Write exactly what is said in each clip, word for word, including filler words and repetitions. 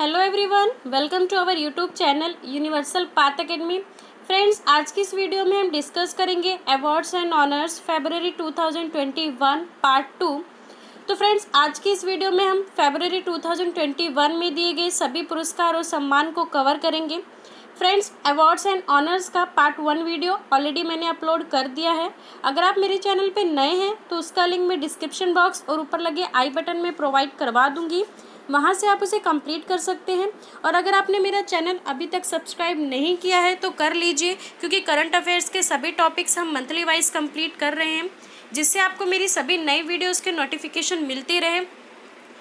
Hello everyone, welcome to our YouTube channel universal path academy. Friends, आज की इस video में हम डिस्कस करेंगे awards and honours February two thousand twenty one part two. तो friends, आज की इस वीडियो में हम February two thousand twenty one में दिए गए सभी पुरस्कार और सम्मान को कवर करेंगे। फ्रेंड्स, अवार्ड्स एंड ऑनर्स का पार्ट वन वीडियो ऑलरेडी मैंने अपलोड कर दिया है। अगर आप मेरे चैनल पे नए हैं तो उसका लिंक मैं डिस्क्रिप्शन बॉक्स और ऊपर लगे आई बटन में प्रोवाइड करवा दूंगी, वहाँ से आप उसे कंप्लीट कर सकते हैं। और अगर आपने मेरा चैनल अभी तक सब्सक्राइब नहीं किया है तो कर लीजिए, क्योंकि करंट अफेयर्स के सभी टॉपिक्स हम मंथली वाइज कंप्लीट कर रहे हैं, जिससे आपको मेरी सभी नई वीडियोज़ के नोटिफिकेशन मिलती रहे।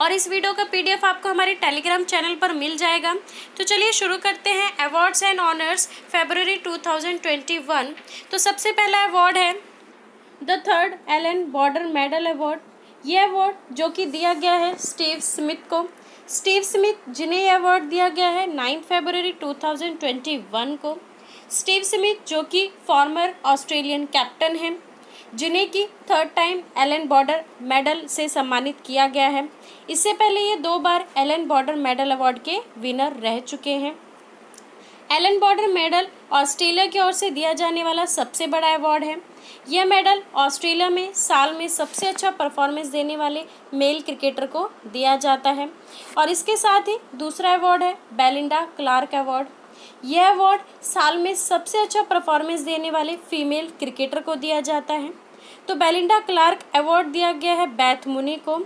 और इस वीडियो का पीडीएफ आपको हमारे टेलीग्राम चैनल पर मिल जाएगा। तो चलिए शुरू करते हैं awards and honours February two thousand twenty one. तो सबसे पहला अवार्ड है the third Allan Border medal award. ये अवार्ड जो कि दिया गया है स्टीव स्मिथ को। स्टीव स्मिथ जिन्हें यह अवार्ड दिया गया है ninth February two thousand twenty one को। स्टीव स्मिथ जो कि फॉर्मर ऑस्ट्रेलियन कैप्टन हैं, जिन्हें की third time Allan Border medal से सम्मानित किया गया है। इससे पहले ये दो बार एलन बॉर्डर मेडल अवार्ड के विनर रह चुके हैं। एलन बॉर्डर मेडल ऑस्ट्रेलिया की ओर से दिया जाने वाला सबसे बड़ा अवार्ड है। यह मेडल ऑस्ट्रेलिया में साल में सबसे अच्छा परफॉर्मेंस देने वाले मेल क्रिकेटर को दिया जाता है। और इसके साथ ही दूसरा अवार्ड है बेलिंडा क्लार्क अवार्ड। यह अवार्ड साल में सबसे अच्छा परफॉर्मेंस देने वाले फीमेल क्रिकेटर को दिया जाता है। तो बेलिंडा क्लार्क अवार्ड दिया गया है बैथ मुनी को।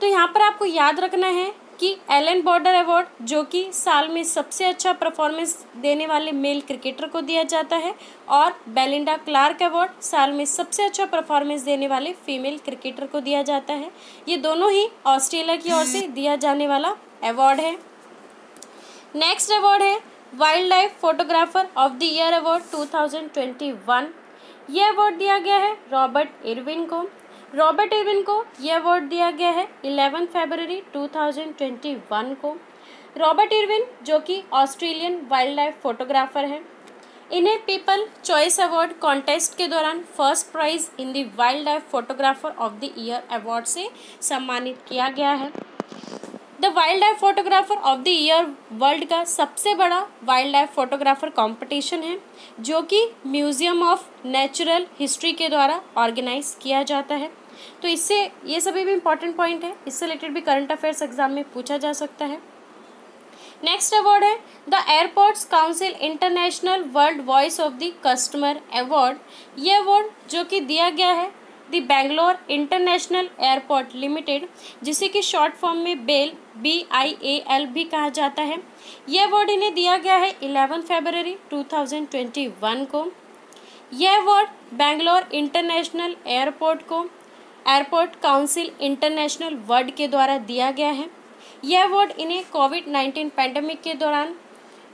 तो यहाँ पर आपको याद रखना है कि एलन बॉर्डर अवार्ड जो कि साल में सबसे अच्छा परफॉर्मेंस देने वाले मेल क्रिकेटर को दिया जाता है, और बेलिंडा क्लार्क अवार्ड साल में सबसे अच्छा परफॉर्मेंस देने वाले फीमेल क्रिकेटर को दिया जाता है। ये दोनों ही ऑस्ट्रेलिया की ओर से दिया जाने वाला अवार्ड है। नेक्स्ट अवार्ड है wild life photographer of the year award two thousand twenty one. यह अवार्ड दिया गया है रॉबर्ट इरविन को। रॉबर्ट इरविन को यह अवार्ड दिया गया है eleven February two thousand twenty one को। रॉबर्ट इरविन जो कि ऑस्ट्रेलियन वाइल्ड लाइफ फोटोग्राफर हैं, इन्हें पीपल चॉइस अवार्ड कॉन्टेस्ट के दौरान first prize in the wild life photographer of the year award से सम्मानित किया गया है। The wild life photographer of the year world का सबसे बड़ा वाइल्ड लाइफ फोटोग्राफर कंपटीशन है, जो कि म्यूजियम ऑफ नेचुरल हिस्ट्री के द्वारा ऑर्गेनाइज किया जाता है। तो इससे ये सभी भी इम्पॉर्टेंट पॉइंट है, इससे रिलेटेड भी करंट अफेयर्स एग्जाम में पूछा जा सकता है। नेक्स्ट अवार्ड है the airports council international world voice of the customer award. ये अवार्ड जो कि दिया गया है the Bangalore international airport limited, जिसे कि शॉर्ट फॉर्म में bell B I A L भी कहा जाता है। यह अवार्ड इन्हें दिया गया है eleven February two thousand twenty one को। यह अवार्ड बैंगलोर इंटरनेशनल एयरपोर्ट को एयरपोर्ट काउंसिल इंटरनेशनल वर्ल्ड के द्वारा दिया गया है। यह अवार्ड इन्हें कोविड नाइन्टीन पैंडमिक के दौरान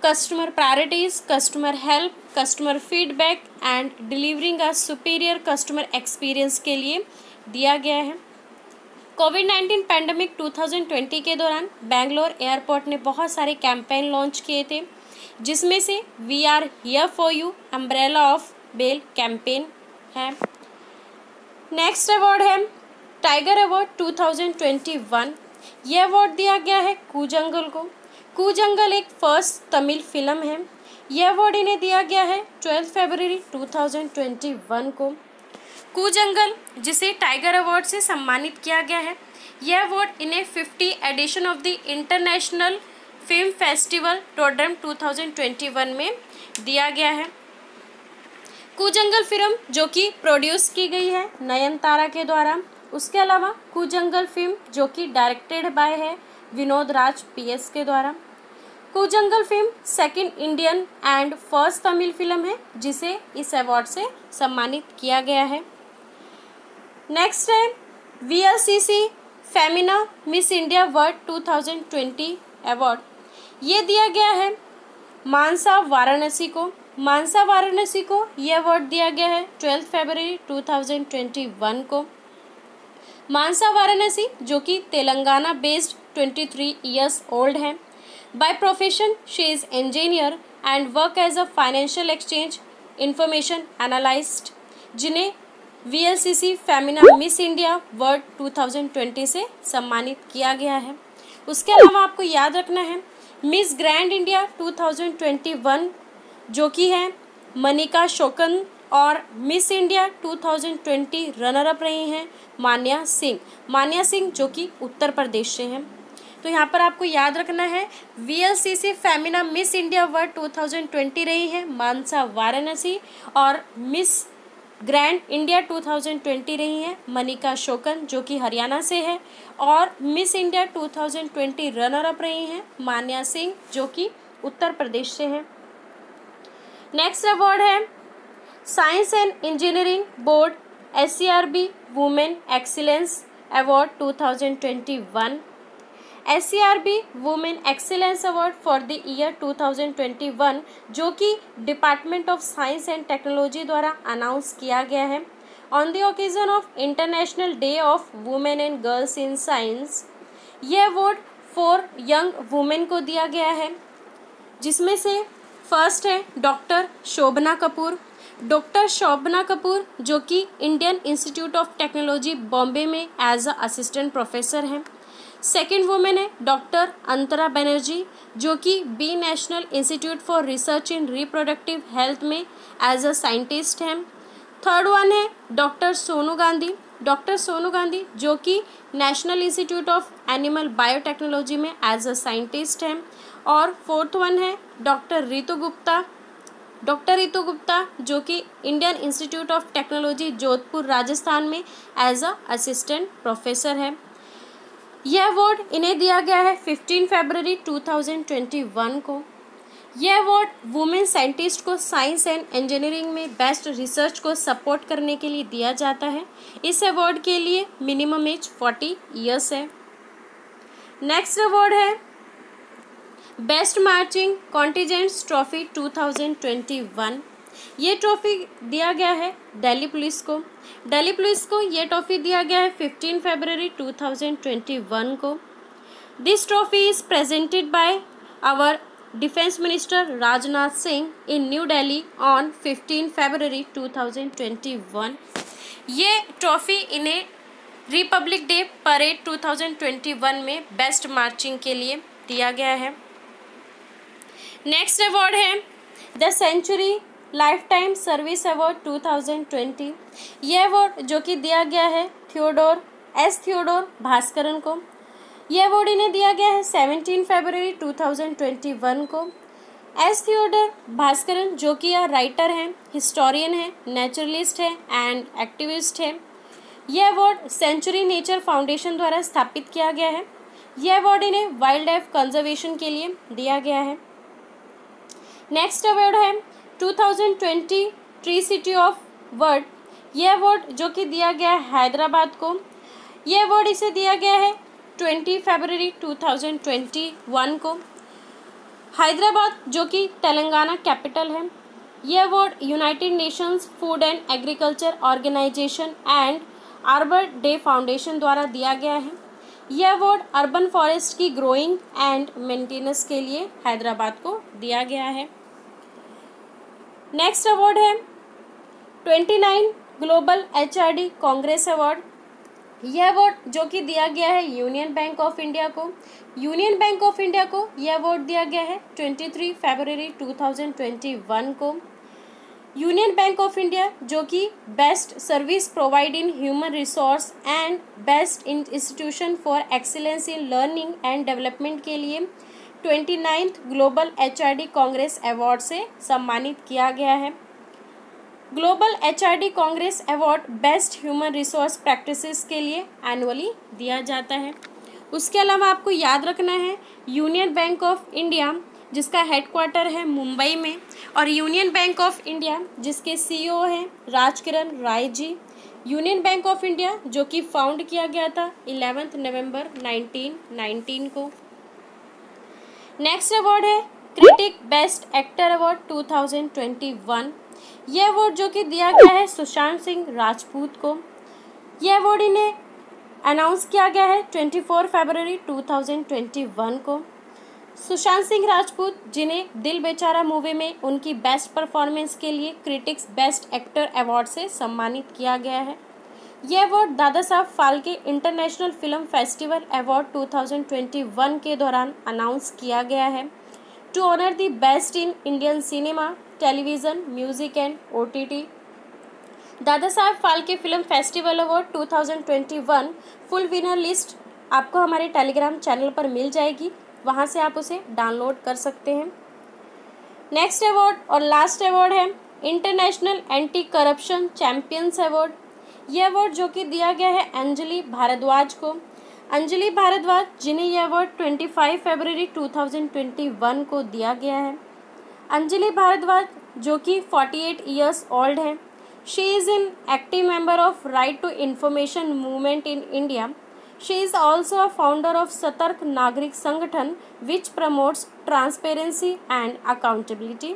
customer priorities, customer help, customer feedback and delivering a superior customer experience के लिए दिया गया है। Covid nineteen pandemic two thousand twenty के दौरान बेंगलोर एयरपोर्ट ने बहुत सारे कैंपेन लॉन्च किए थे, जिसमें से we are here for you umbrella of bell campaign है। नेक्स्ट अवार्ड है tiger award two thousand twenty one. यह अवार्ड दिया गया है कुजंगल को। कुजंगल एक फर्स्ट तमिल फिल्म है। यह अवार्ड इन्हें दिया गया है twelfth February two thousand twenty one को। कुजंगल जिसे टाइगर अवार्ड से सम्मानित किया गया है, यह अवार्ड इन्हें fifty edition of the international film festival Rotterdam two thousand twenty one में दिया गया है। कुजंगल फिल्म जो कि प्रोड्यूस की गई है नयनतारा के द्वारा। उसके अलावा कुजंगल फिल्म जो कि डायरेक्टेड बाय है विनोद राज पी एस के द्वारा। Koozhangal film second Indian and first Tamil film है, जिसे इस अवार्ड से सम्मानित किया गया है। नेक्स्ट है VLCC Femina Miss India world two thousand twenty award. ये दिया गया है मानसा वाराणसी को। मानसा वाराणसी को यह अवार्ड दिया गया है twelfth February two thousand twenty one को। मानसा वाराणसी जो कि Telangana based twenty three years old है। By profession she is engineer and work as a financial exchange information analyst, जिन्हें V L C C Femina Miss India world two thousand twenty से सम्मानित किया गया है। उसके अलावा आपको याद रखना है मिस ग्रैंड इंडिया दो हज़ार इक्कीस जो कि है मनिका शौकंद और मिस इंडिया दो हज़ार बीस रनर अप रही हैं मान्या सिंह मान्या सिंह जो कि उत्तर प्रदेश से हैं। तो यहाँ पर आपको याद रखना है VLCC Femina Miss India world दो हज़ार बीस रही है मानसा वाराणसी और मिस ग्रैंड इंडिया दो हज़ार बीस रही है मनिका शौकन जो कि हरियाणा से है और मिस इंडिया दो हज़ार बीस रनर अप रही हैं मान्या सिंह जो कि उत्तर प्रदेश से है। नेक्स्ट अवार्ड है science and engineering board S C R B women excellence award दो हज़ार इक्कीस। S C R B women excellence award for the year दो हज़ार इक्कीस जो कि department of science and technology द्वारा अनाउंस किया गया है on the occasion of international day of women and girls in science. यह अवार्ड फॉर यंग वुमेन को दिया गया है जिसमें से फर्स्ट है डॉक्टर शोभना कपूर। डॉक्टर शोभना कपूर जो कि Indian institute of technology Bombay में एज अ असिस्टेंट प्रोफेसर हैं। सेकेंड वुमेन है डॉक्टर अंतरा बनर्जी जो कि बी national institute for research in reproductive health में एज अ साइंटिस्ट हैं। थर्ड वन है डॉक्टर सोनू गांधी। डॉक्टर सोनू गांधी जो कि national institute of animal biotechnology में एज अ साइंटिस्ट हैं। और फोर्थ वन है डॉक्टर रितु गुप्ता। डॉक्टर रितु गुप्ता जो कि Indian institute of technology Jodhpur Rajasthan में एज अ असिस्टेंट प्रोफेसर है। यह अवार्ड इन्हें दिया गया है पंद्रह फरवरी दो हज़ार इक्कीस को। यह अवार्ड वुमेन साइंटिस्ट को साइंस एंड इंजीनियरिंग में बेस्ट रिसर्च को सपोर्ट करने के लिए दिया जाता है। इस अवार्ड के लिए मिनिमम एज चालीस ईयर्स है। नेक्स्ट अवार्ड है बेस्ट मार्चिंग कॉन्टिजेंट्स ट्रॉफी दो हज़ार इक्कीस। ये ट्रॉफी दिया गया है दिल्ली पुलिस को। दिल्ली पुलिस को ये ट्रॉफी दिया गया है पंद्रह फरवरी दो हज़ार इक्कीस को। This trophy is presented by our defence minister Rajnath Singh in new Delhi on पंद्रह फरवरी दो हज़ार इक्कीस। ये ट्रॉफी इन्हें रिपब्लिक डे परेड दो हज़ार इक्कीस में बेस्ट मार्चिंग के लिए दिया गया है। नेक्स्ट अवार्ड है the century life time service award दो हज़ार बीस। यह अवार्ड जो कि दिया गया है थियोडोर एस थियोडोर भास्करन को। यह अवार्ड इन्हें दिया गया है सत्रह फरवरी दो हज़ार इक्कीस को। एस थियोडोर भास्करन जो कि यह राइटर हैं, हिस्टोरियन हैं, नेचुरलिस्ट हैं एंड एक्टिविस्ट हैं। यह अवार्ड सेंचुरी नेचर फाउंडेशन द्वारा स्थापित किया गया है। यह अवार्ड इन्हें वाइल्ड लाइफ कंजर्वेशन के लिए दिया गया है। नेक्स्ट अवार्ड है दो हज़ार बीस ट्री सिटी ऑफ वर्ल्ड। यह अवार्ड जो कि दिया गया है हैदराबाद को। यह अवार्ड इसे दिया गया है बीस फरवरी दो हज़ार इक्कीस को। हैदराबाद जो कि तेलंगाना कैपिटल है। यह award United Nations food and agriculture organisation and arbor day foundation द्वारा दिया गया है। यह अवार्ड अर्बन फॉरेस्ट की ग्रोइंग एंड मेंटेनेंस के लिए हैदराबाद को दिया गया है। नेक्स्ट अवार्ड है उनतीस ग्लोबल एचआरडी कांग्रेस अवार्ड। यह अवार्ड जो कि दिया गया है यूनियन बैंक ऑफ इंडिया को। यूनियन बैंक ऑफ इंडिया को यह अवार्ड दिया गया है तेईस फरवरी दो हज़ार इक्कीस को। यूनियन बैंक ऑफ इंडिया जो कि best service provide in human resource and best institution for excellence in learning and development के लिए उनतीसवें ग्लोबल एचआरडी कांग्रेस अवार्ड से सम्मानित किया गया है। Global HRD congress award best human resource practices के लिए एनुअली दिया जाता है। उसके अलावा आपको याद रखना है यूनियन बैंक ऑफ इंडिया जिसका हेडक्वार्टर है मुंबई में और यूनियन बैंक ऑफ इंडिया जिसके सीईओ हैं Rajkiran Rai ji. Union bank of India जो कि फाउंड किया गया था ग्यारह नवंबर उन्नीस सौ उन्नीस को। नेक्स्ट अवार्ड है क्रिटिक बेस्ट एक्टर अवार्ड दो हज़ार इक्कीस। यह अवार्ड जो कि दिया गया है सुशांत सिंह राजपूत को। यह अवार्ड इन्हें अनाउंस किया गया है चौबीस फरवरी दो हज़ार इक्कीस को। सुशांत सिंह राजपूत जिन्हें दिल बेचारा मूवी में उनकी बेस्ट परफॉर्मेंस के लिए क्रिटिक्स बेस्ट एक्टर अवार्ड से सम्मानित किया गया है। यह award Dadasaheb Phalke international film festival award दो हज़ार इक्कीस के दौरान अनाउंस किया गया है to honour the best in Indian cinema, television, music and O T T. Dadasaheb Phalke film festival award दो हज़ार इक्कीस फुल विनर लिस्ट आपको हमारे टेलीग्राम चैनल पर मिल जाएगी, वहाँ से आप उसे डाउनलोड कर सकते हैं। नेक्स्ट अवार्ड और लास्ट अवार्ड है international anti corruption champions award. यह अवार्ड जो कि दिया गया है अंजलि भारद्वाज को। अंजलि भारद्वाज जिन्हें यह अवार्ड पच्चीस फरवरी दो हज़ार इक्कीस को दिया गया है। अंजलि भारद्वाज जो कि अड़तालीस इयर्स ओल्ड है। She is an active member of right to information movement in India. She is also a founder of Satark Nagrik Sangathan which promotes transparency and accountability.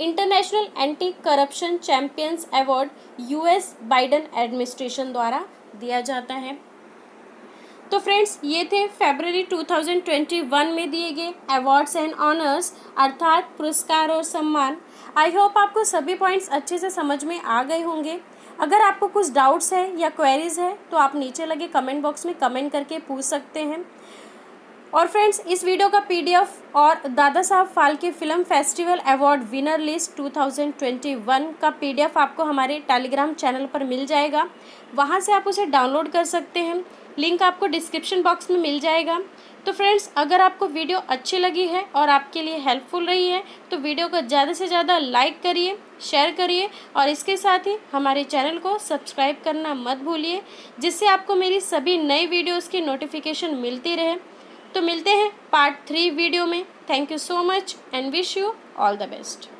International anti corruption champions award US Biden administration द्वारा दिया जाता है। तो friends, ये थे फरवरी दो हज़ार इक्कीस में दिए गए अवार्ड्स एंड ऑनर्स अर्थात पुरस्कार और सम्मान। आई होप आपको सभी पॉइंट्स अच्छे से समझ में आ गए होंगे। अगर आपको कुछ डाउट्स है या क्वेरीज है तो आप नीचे लगे कमेंट बॉक्स में कमेंट करके पूछ सकते हैं। और फ्रेंड्स, इस वीडियो का पीडीएफ और Dadasaheb Phalke film festival award winner list दो हज़ार इक्कीस का पीडीएफ आपको हमारे टेलीग्राम चैनल पर मिल जाएगा, वहां से आप उसे डाउनलोड कर सकते हैं। लिंक आपको डिस्क्रिप्शन बॉक्स में मिल जाएगा। तो फ्रेंड्स, अगर आपको वीडियो अच्छी लगी है और आपके लिए हेल्पफुल रही है तो वीडियो को ज़्यादा से ज़्यादा लाइक करिए, शेयर करिए और इसके साथ ही हमारे चैनल को सब्सक्राइब करना मत भूलिए, जिससे आपको मेरी सभी नई वीडियोज़ की नोटिफिकेशन मिलती रहे। तो मिलते हैं पार्ट थ्री वीडियो में। Thank you so much and wish you all the best.